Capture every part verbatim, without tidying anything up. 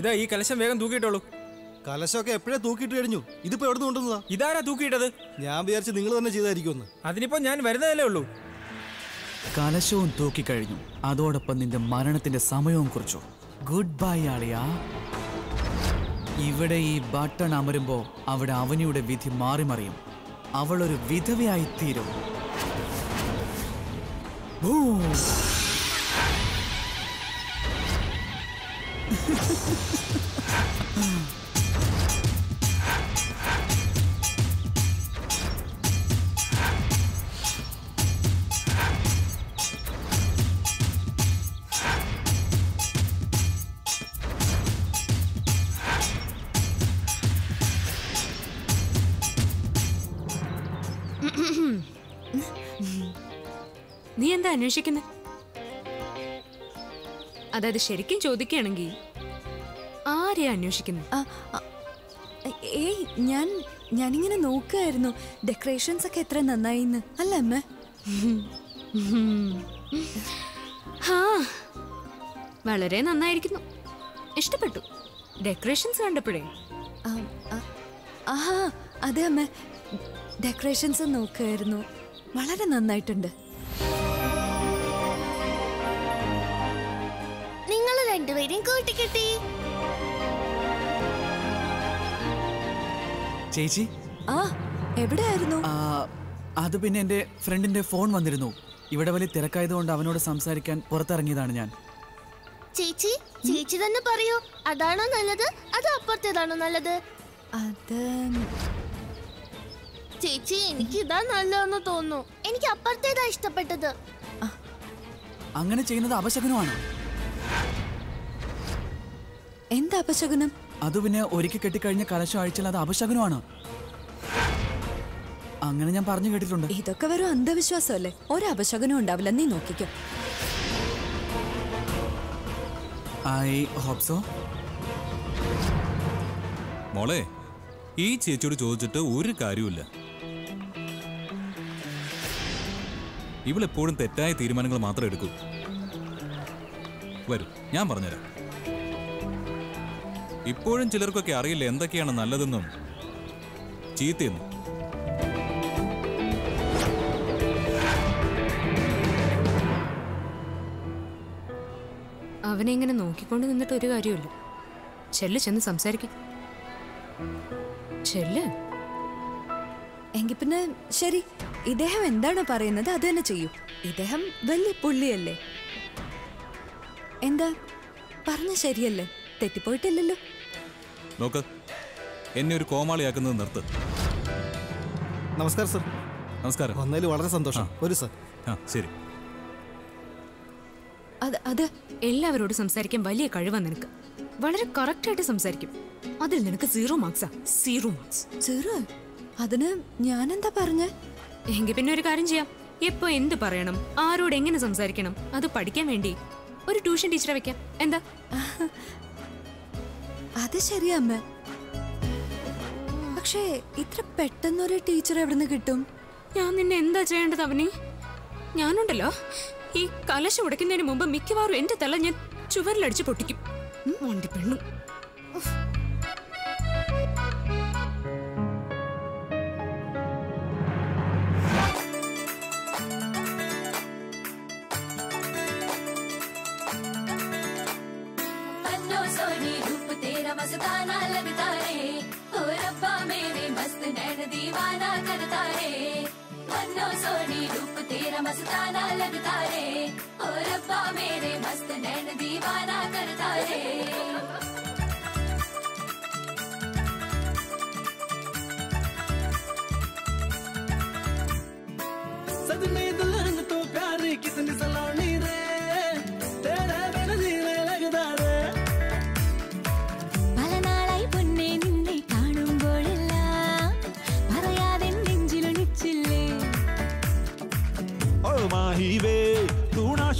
ഇതാ ഈ കലശം വേഗം തൂക്കിയിട്ടോളൂ. കലശമൊക്കെ എപ്പോഴേ തൂക്കിയിട്ട് കഴിഞ്ഞു, ഇതിപ്പോ എവിടെ നിന്ന് കൊണ്ടുവന്നതാ? ഇതാരാ തൂക്കിയിട്ടത്? ഞാൻ വിചാരിച്ചു നിങ്ങൾ തന്നെ ചെയ്തായിരിക്കുമെന്ന്. അതിനിപ്പോ ഞാൻ വരുന്നതല്ലേ ഉള്ളൂ. കലശവും തൂക്കിക്കഴിഞ്ഞു, അതോടൊപ്പം നിന്റെ മരണത്തിന്റെ സമയവും കുറിച്ചു. ഗുഡ് ബൈ ആളിയ. ഇവിടെ ഈ ബട്ടൺ അമരുമ്പോ അവിടെ അവനിയുടെ വിധി മാറി മറിയും. അവളൊരു വിധവയായി തീരും. നീ എന്താ അന്വേഷിക്കുന്നത്? അതായത് ശരിക്കും ചോദിക്കുകയാണെങ്കിൽ ആരെയാ അന്വേഷിക്കുന്നത്? ഏയ് ഞാൻ ഞാനിങ്ങനെ നോക്കുകയായിരുന്നു ഡെക്കറേഷൻസ് ഒക്കെ എത്ര നന്നായിന്ന്. അല്ല അമ്മ, വളരെ നന്നായിരിക്കുന്നു, ഇഷ്ടപ്പെട്ടു ഡെക്കറേഷൻസ് കണ്ടപ്പോഴേ. ആ അതെ അമ്മ, ഡെക്കറേഷൻസ് നോക്കുകയായിരുന്നു, വളരെ നന്നായിട്ടുണ്ട്. നിങ്ങൾ രണ്ടുപേരും കൂട്ടിക്കെട്ടി. ചേച്ചി ആ എവിടെയായിരുന്നു? അത് പിന്നെ എന്റെ ഫ്രണ്ടിന്റെ ഫോൺ വന്നിരുന്നു. ഇവിടെ വലിയ തിരക്കായതുകൊണ്ട് അവനോട് സംസാരിക്കാൻ പുറത്തിറങ്ങിയതാണ് ഞാൻ. ചേച്ചി ചേച്ചി തന്നെ പറയൂ, അതാണോ നല്ലത് അത് അപ്പുറത്തേതാണോ നല്ലത്? അത് ചേച്ചി എനിക്ക് ഇതാ നല്ലതെന്ന് തോന്നുന്നു, എനിക്ക് അപ്പുറത്തേതാ ഇഷ്ടപ്പെട്ടത്. അങ്ങനെ ചെയ്യുന്നത് അപശകുനമാണ്. എന്താ അപശകുനം? അത് പിന്നെ ഒരിക്കൽ കെട്ടിക്കഴിഞ്ഞ കലശം അഴിച്ചാൽ അത് അപശകുനമാണ്, അങ്ങനെ ഞാൻ പറഞ്ഞു കേട്ടിട്ടുണ്ട്. ഇതൊക്കെ വെറും അന്ധവിശ്വാസമല്ലേ, ഒരു അപശകുനം ഉണ്ടാവില്ല, നീ നോക്കിക്കോ. I hope so. മോളെ, ഈ ചേച്ചിയോട് ചോദിച്ചിട്ട് ഒരു കാര്യമില്ല. ഇവളെപ്പോഴും തെറ്റായ തീരുമാനങ്ങൾ മാത്രമേ എടുക്കൂ. വരൂ, ഞാൻ പറഞ്ഞുതരാം. ഇപ്പോഴും ചിലർക്കൊക്കെ അറിയില്ല എന്തൊക്കെയാണ് നല്ലതെന്നും ചീത്തയെന്നും. അവനെ ഇങ്ങനെ നോക്കിക്കൊണ്ട് നിന്നിട്ട് ഒരു കാര്യമില്ല. ചെല്ല്, ചെന്ന് സംസാരിക്കും. ചെല്ല്. എങ്കിൽ പിന്നെ ശരി, ഇദ്ദേഹം എന്താണോ പറയുന്നത് അത് തന്നെ ചെയ്യൂ. ഇദ്ദേഹം വലിയ പുള്ളിയല്ലേ? എന്താ പറഞ്ഞ ശരിയല്ലേ? തെറ്റിപ്പോയിട്ടില്ലല്ലോ. നോക്ക്, എന്നെ ഒരു കോമാളിയാക്കുന്നത് നിർത്ത്. നമസ്കാരം സർ. നമസ്കാരം. വന്നതിൽ വളരെ സന്തോഷം. ഒരു സർ. ആ ശരി. അത് അത് എല്ലാവരോടും സംസാരിക്കാൻ വലിയ കഴിവാണ് നിനക്ക്. വളരെ കറക്റ്റായിട്ട് സംസാരിക്കും. അതിൽ നിനക്ക് സീറോ മാർക്സാ. Zero marks. സീറോ? അതിന് ഞാനെന്താ പറഞ്ഞേ? എങ്കിൽ പിന്നെ ഒരു കാര്യം ചെയ്യാം. എപ്പോ എന്ത് പറയണം, ആരോട് എങ്ങനെ സംസാരിക്കണം, അത് പഠിക്കാൻ വേണ്ടി ഒരു ട്യൂഷൻ ടീച്ചറെ വെക്കാം. എന്താ? അത് ശരിയാ അമ്മ, പക്ഷേ ഇത്ര പെട്ടെന്നൊരു ടീച്ചർ എവിടുന്ന് കിട്ടും? ഞാൻ നിന്നെ എന്താ ചെയ്യേണ്ടത് അവനെ? ഞാനുണ്ടല്ലോ, ഈ കലശ ഉടയ്ക്കുന്നതിന് മുമ്പ് മിക്കവാറും എന്റെ തല ഞാൻ ചുവരിലടിച്ച് പൊട്ടിക്കും. വണ്ടി പെണ്ണു.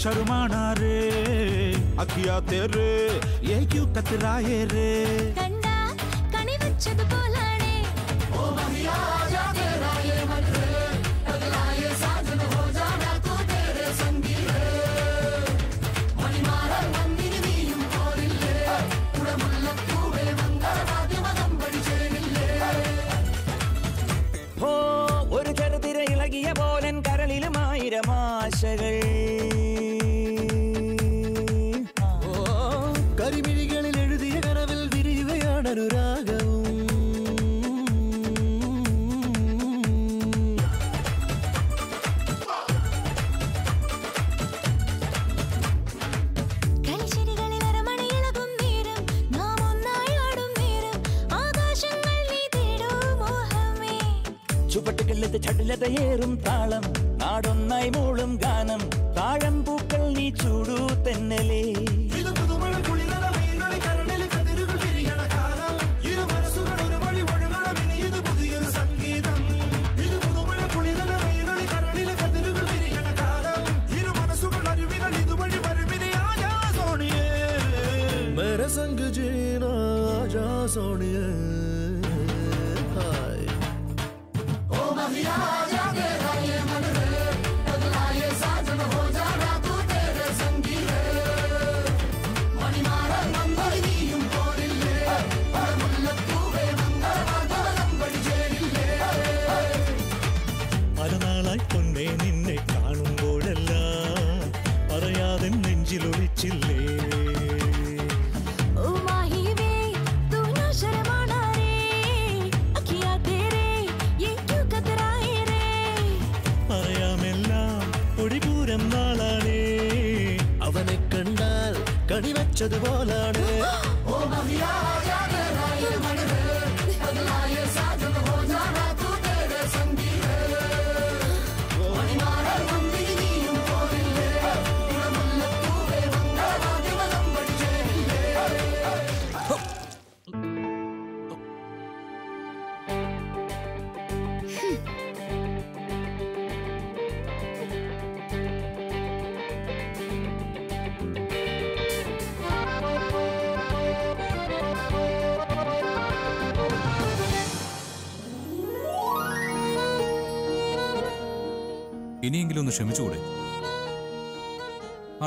शर्माना रे अखिया तेरे ये क्यों कतराए रे कंडा कणी वचद बोलाने ओ महिया आजा तेरा ये मन रे पगला ये साजन हो जाना तू तेरे संगी रे मणि मारा मंदिर में यूं कोरिले पूरा ചുവട്ടുകളിലത് ചടിലത ഏറും താളം നാടൊന്നായി മൂളും ഗാനം താഴം പൂക്കൾ നീ ചൂടൂ തെന്നലേ संग जीना आजा सोनिया हाय ओ महिया आजा तेरा ये मन है बदला ये साजन हो जाना तू तेरे संगी है मणि मारा नंबर नीम कोरिले और मुल्लक तूवे मंगा वादा नंबर जेरिले பலநாளாய் பொன்னே நின்னை காணும் போதெல்லாம் பறையாதன் நெஞ்சில் ஒளிச்சில்லே போலாடு ഇനിയെങ്കിലും ഒന്ന് ക്ഷമിച്ചുകൂടെ?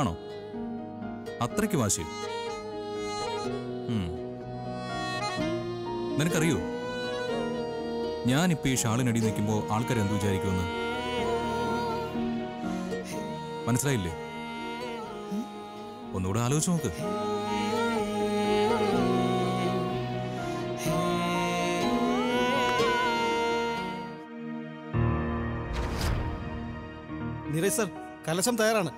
ആണോ അത്രയ്ക്ക് വാശി? നിനക്കറിയോ ഞാനിപ്പോ ഈ ഷാളിനടി നിൽക്കുമ്പോൾ ആൾക്കാർ എന്ത് വിചാരിക്കുമെന്ന്? മനസ്സിലായില്ലേ? ഒന്നുകൂടെ ആലോചിച്ച് നോക്ക്. സാർ കലശം തയ്യാറാണ്.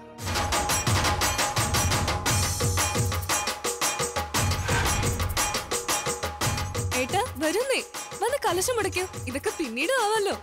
ഏട്ടാ വരുന്നേ, വന്ന് കലശം മുടക്കൂ. ഇതൊക്കെ പിന്നീട് ആവാലോ.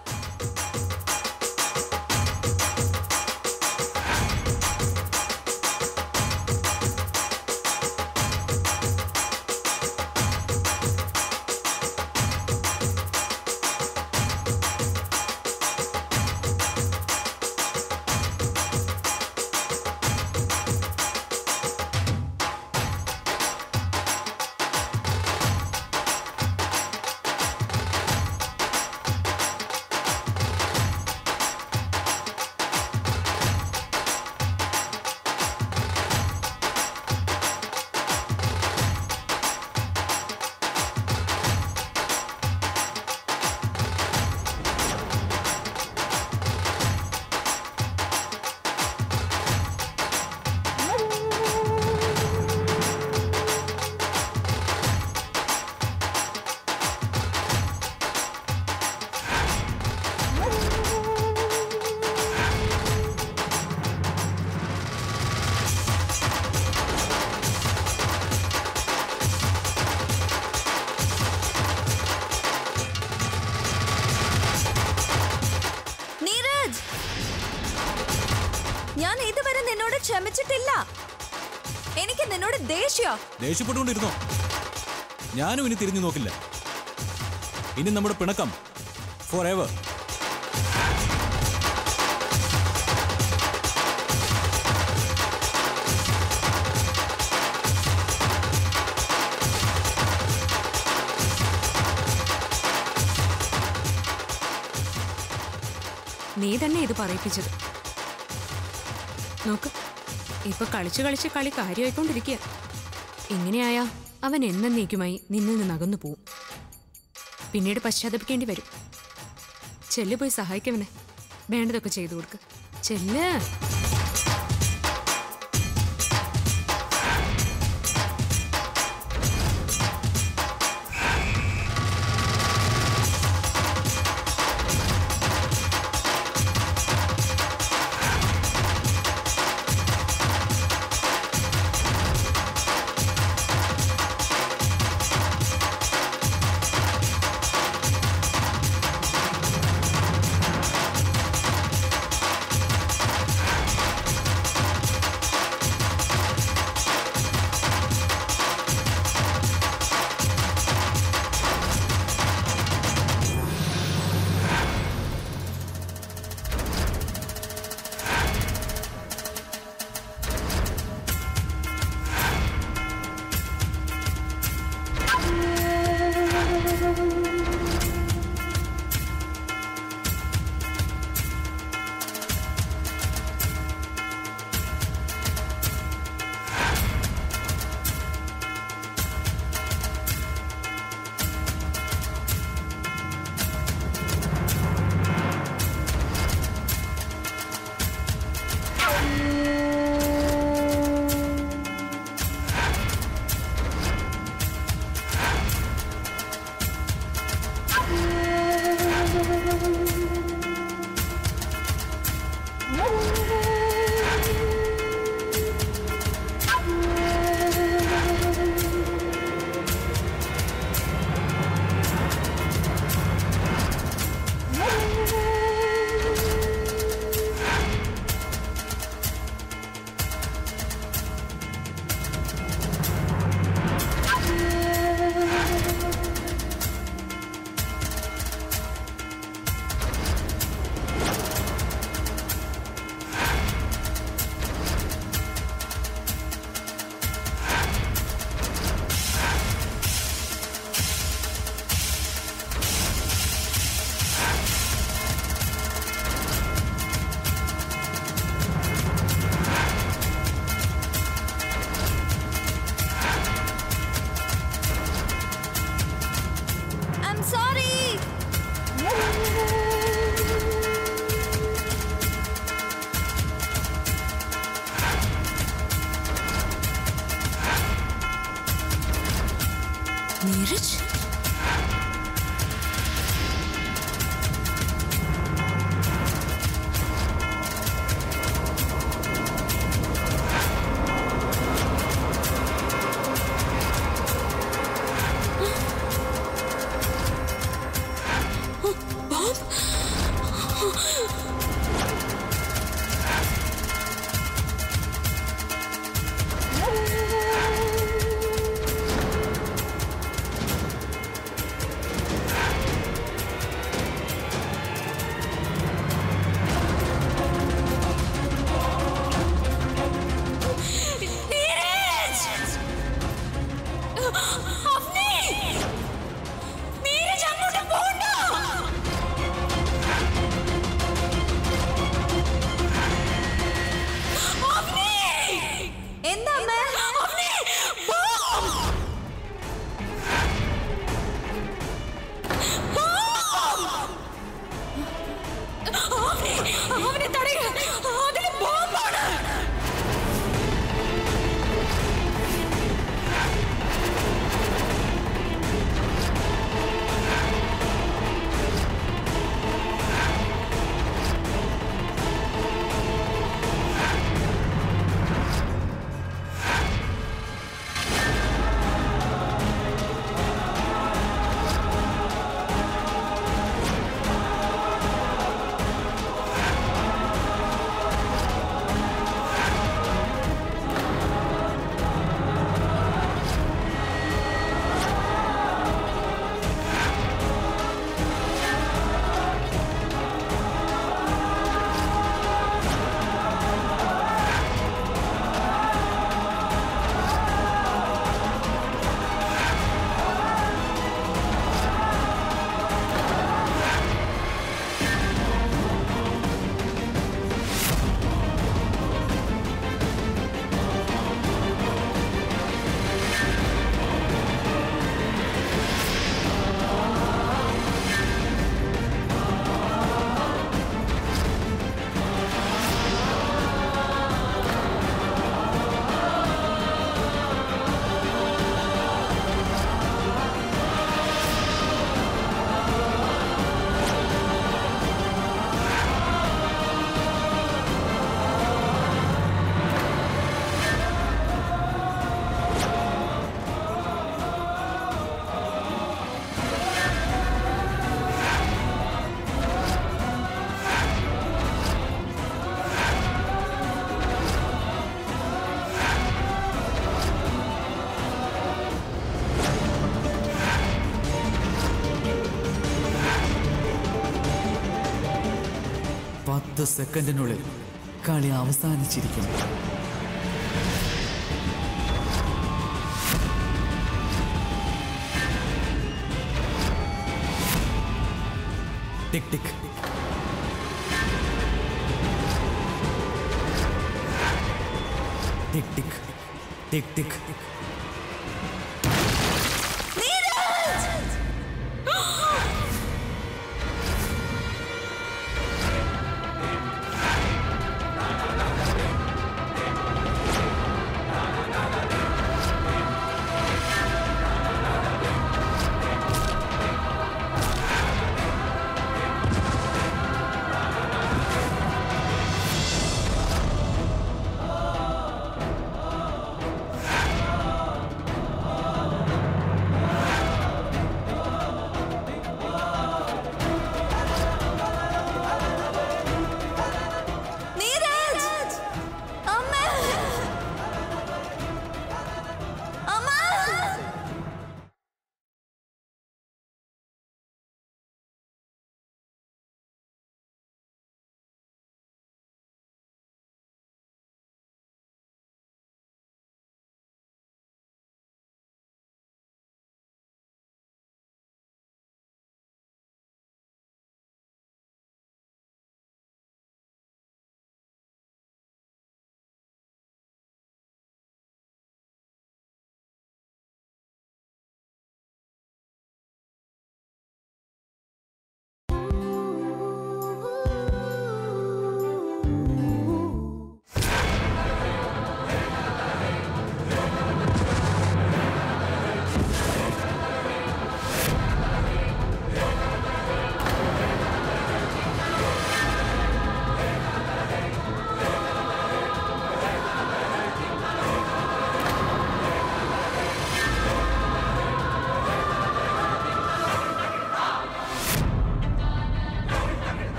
എനിക്ക് നിന്നോട് ദേഷ്യ ദേഷ്യപ്പെട്ടുകൊണ്ടിരുന്നോ? ഞാനും ഇനി തിരിഞ്ഞു നോക്കില്ല. ഇനി നമ്മുടെ പിണക്കം ഫോർ എവർ. നീ തന്നെ ഇത് പറയിപ്പിച്ചത്. നോക്ക്, ഇപ്പൊ കളിച്ചു കളിച്ച് കളി കാര്യമായിക്കൊണ്ടിരിക്കുക. ഇങ്ങനെയായാ അവൻ എന്നേക്കുമായി നിന്നിൽ നിന്ന് അകന്നു പോവും. പിന്നീട് പശ്ചാത്തപിക്കേണ്ടി വരും. ചെല്ലു, പോയി സഹായിക്കവനെ. വേണ്ടതൊക്കെ ചെയ്തു കൊടുക്ക്. ചെല്ല്. marriage? പത്ത് സെക്കൻഡിനുള്ളിൽ കളി അവസാനിച്ചിരിക്കുന്നു. Tick tick tick tick tick tick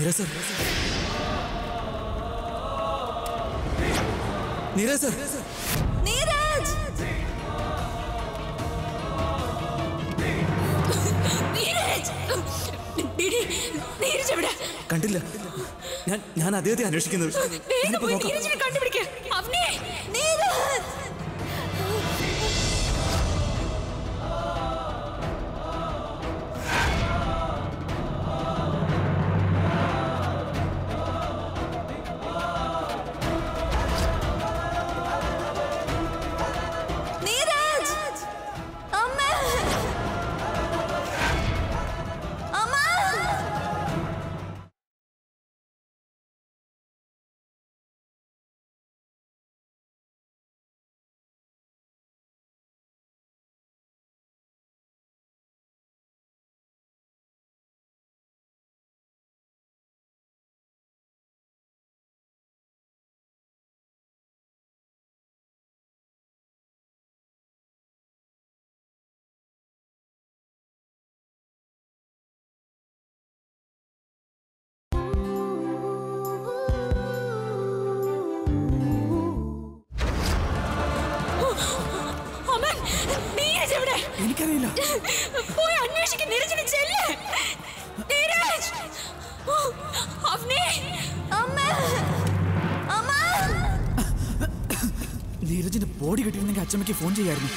நிரசர் நிரசர் நீரஜ் நீரஜ் ഡിഡി നീരജ് എവിടെ കണ്ടില്ല ഞാൻ ഞാൻ അദ്ദേഹത്തെ അന്വേഷിക്കുന്നു നീരജിനെ കണ്ടുപിടിക്ക് അവനെ നീരജ് എനിക്കറിയില്ല പോയി അന്വേഷിക്ക് നീരജിനെ ചെല്ല് നീരജ് അവനെ അമ്മ അമ്മ നീരജിന്റെ ബോഡി കിട്ടിയിരുന്നെങ്കിൽ അച്ചമ്മയ്ക്ക് ഫോൺ ചെയ്യായിരുന്നു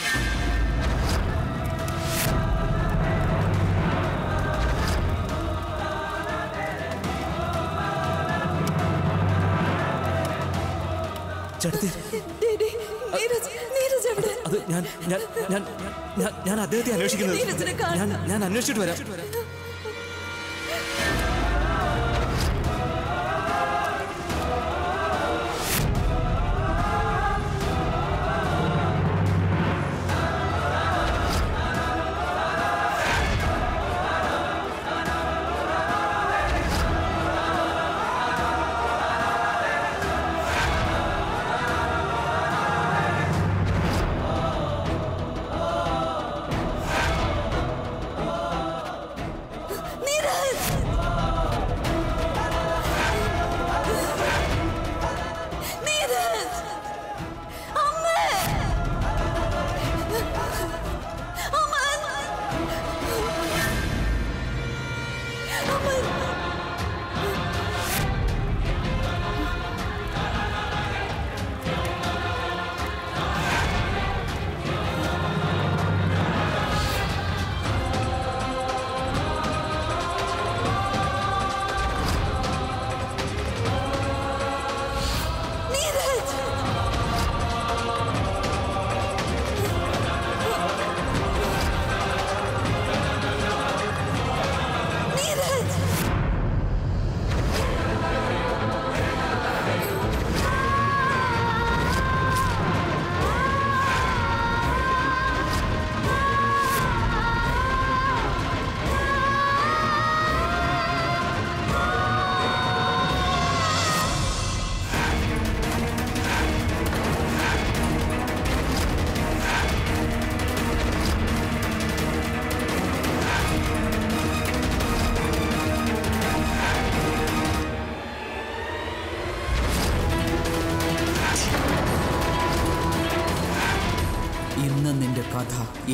ചേട്ടത്തി അത് ഞാൻ ഞാൻ ഞാൻ ഞാൻ അദ്ദേഹത്തെ അന്വേഷിക്കുന്നത് ഞാൻ അന്വേഷിച്ചിട്ട് വരാം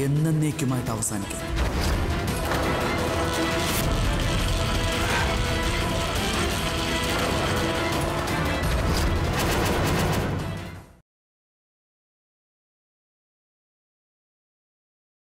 എന്നേക്കുമായിട്ട് അവസാനിക്കും.